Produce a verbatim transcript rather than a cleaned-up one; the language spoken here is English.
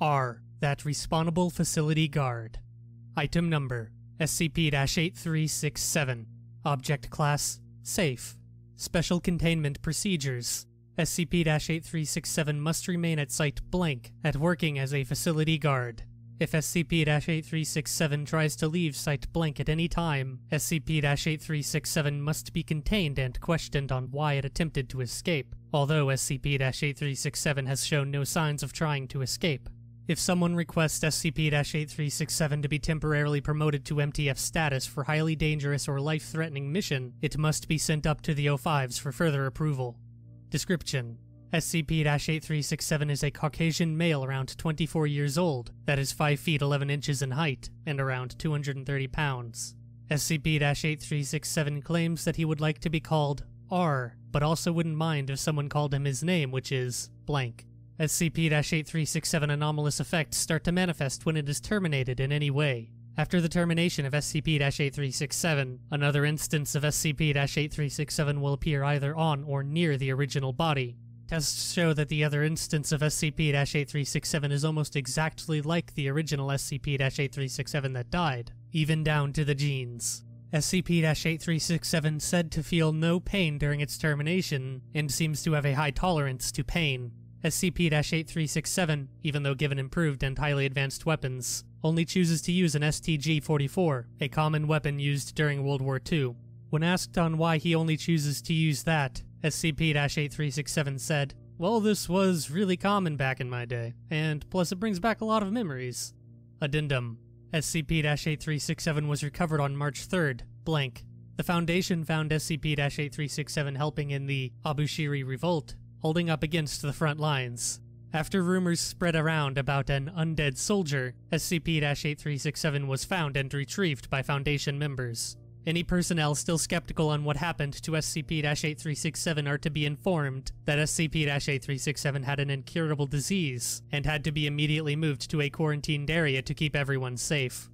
R. That Responsible Facility Guard. Item number S C P eighty-three sixty-seven. Object class Safe. Special containment procedures. S C P eighty-three sixty-seven must remain at Site Blank at working as a facility guard. If S C P eighty-three sixty-seven tries to leave Site Blank at any time, S C P eighty-three sixty-seven must be contained and questioned on why it attempted to escape, although S C P eighty-three sixty-seven has shown no signs of trying to escape. If someone requests S C P eighty-three sixty-seven to be temporarily promoted to M T F status for highly dangerous or life-threatening mission, it must be sent up to the O fives for further approval. Description: S C P eighty-three sixty-seven is a Caucasian male around twenty-four years old, that is five feet eleven inches in height, and around two hundred thirty pounds. S C P eighty-three sixty-seven claims that he would like to be called R, but also wouldn't mind if someone called him his name, which is blank. S C P eighty-three sixty-seven anomalous effects start to manifest when it is terminated in any way. After the termination of S C P eighty-three sixty-seven, another instance of S C P eighty-three sixty-seven will appear either on or near the original body. Tests show that the other instance of S C P eighty-three sixty-seven is almost exactly like the original S C P eighty-three sixty-seven that died, even down to the genes. S C P eighty-three sixty-seven said to feel no pain during its termination, and seems to have a high tolerance to pain. S C P eighty-three sixty-seven, even though given improved and highly advanced weapons, only chooses to use an S T G forty-four, a common weapon used during World War Two. When asked on why he only chooses to use that, S C P eighty-three sixty-seven said, "Well, this was really common back in my day, and plus it brings back a lot of memories." Addendum: S C P eighty-three sixty-seven was recovered on March third, blank. The Foundation found S C P eighty-three sixty-seven helping in the Abushiri Revolt, holding up against the front lines. After rumors spread around about an undead soldier, S C P eighty-three sixty-seven was found and retrieved by Foundation members. Any personnel still skeptical on what happened to S C P eighty-three sixty-seven are to be informed that S C P eighty-three sixty-seven had an incurable disease and had to be immediately moved to a quarantined area to keep everyone safe.